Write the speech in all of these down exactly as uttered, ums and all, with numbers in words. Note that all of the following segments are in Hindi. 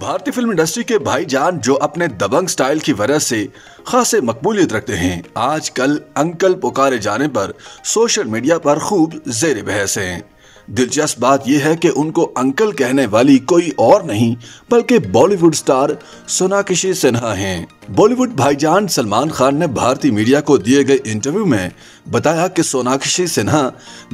भारतीय फिल्म इंडस्ट्री के भाईजान जो अपने दबंग स्टाइल की वजह से खासे मकबूलियत रखते हैं, आजकल अंकल पुकारे जाने पर सोशल मीडिया पर खूब जेर बहस हैं। दिलचस्प बात यह है कि उनको अंकल कहने वाली कोई और नहीं बल्कि बॉलीवुड स्टार सोनाक्षी सिन्हा हैं। बॉलीवुड भाईजान सलमान खान ने भारतीय मीडिया को दिए गए इंटरव्यू में बताया कि सोनाक्षी सिन्हा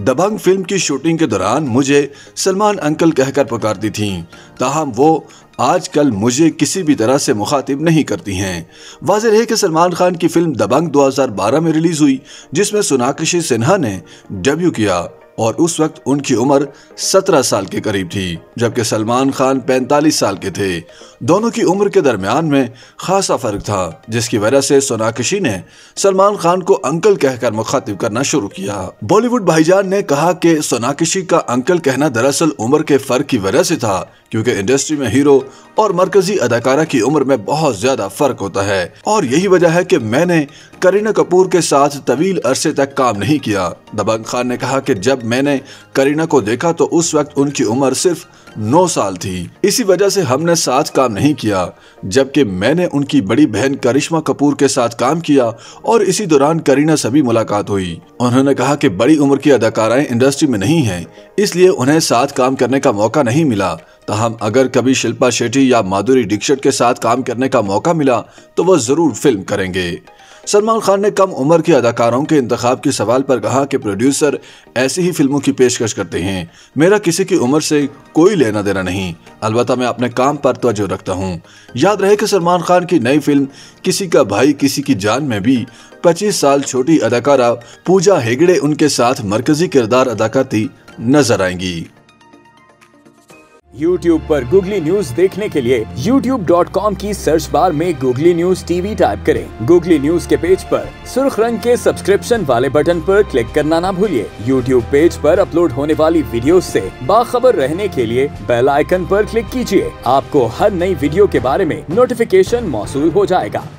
दबंग फिल्म की शूटिंग के दौरान मुझे सलमान अंकल कहकर पुकारती थीं, ताहम वो आजकल मुझे किसी भी तरह से मुखातिब नहीं करती हैं। वाज़ेह है कि सलमान खान की फिल्म दबंग दो हज़ार बारह में रिलीज़ हुई, जिसमें सोनाक्षी सिन्हा ने डेब्यू किया और उस वक्त उनकी उम्र सत्रह साल के करीब थी, जबकि सलमान खान पैंतालीस साल के थे। दोनों की उम्र के दरमियान में खासा फ़र्क था, जिसकी वजह से सोनाक्षी ने सलमान खान को अंकल कहकर मुखातिब करना शुरू किया। बॉलीवुड भाईजान ने कहा कि सोनाक्षी का अंकल कहना दरअसल उम्र के फ़र्क की वजह से था, क्योंकि इंडस्ट्री में हीरो और मरकजी अदाकारा की उम्र में बहुत ज़्यादा फ़र्क होता है, और यही वजह है कि मैंने करीना कपूर के साथ तवील अरसे तक काम नहीं किया। दबंग खान ने कहा कि जब मैंने करीना को देखा तो उस वक्त उनकी उम्र सिर्फ नौ साल थी, इसी वजह से हमने साथ काम नहीं किया, जबकि मैंने उनकी बड़ी बहन करिश्मा कपूर के साथ काम किया और इसी दौरान करीना से भी मुलाकात हुई। उन्होंने कहा कि बड़ी उम्र की अदाकाराएं इंडस्ट्री में नहीं हैं, इसलिए उन्हें साथ काम करने का मौका नहीं मिला। ताहम अगर कभी शिल्पा शेट्टी या माधुरी दीक्षित के साथ काम करने का मौका मिला तो वह ज़रूर फिल्म करेंगे। सलमान खान ने कम उम्र के अदाकारों के इंतखाब के सवाल पर कहा कि प्रोड्यूसर ऐसी ही फिल्मों की पेशकश करते हैं, मेरा किसी की उम्र से कोई लेना देना नहीं, अलबत्ता मैं अपने काम पर तवज्जो रखता हूं। याद रहे कि सलमान खान की नई फिल्म किसी का भाई किसी की जान में भी पच्चीस साल छोटी अदाकारा पूजा हेगड़े उनके साथ मरकजी किरदार अदा करती नजर आएंगी। YouTube पर Googly News देखने के लिए यूट्यूब डॉट कॉम की सर्च बार में Googly News T V type करें। Googly News के पेज पर सुर्ख रंग के सब्सक्रिप्शन वाले बटन पर क्लिक करना ना भूलिए। YouTube पेज पर अपलोड होने वाली वीडियोस से बाखबर रहने के लिए बेल आइकन पर क्लिक कीजिए। आपको हर नई वीडियो के बारे में नोटिफिकेशन मौसूल हो जाएगा।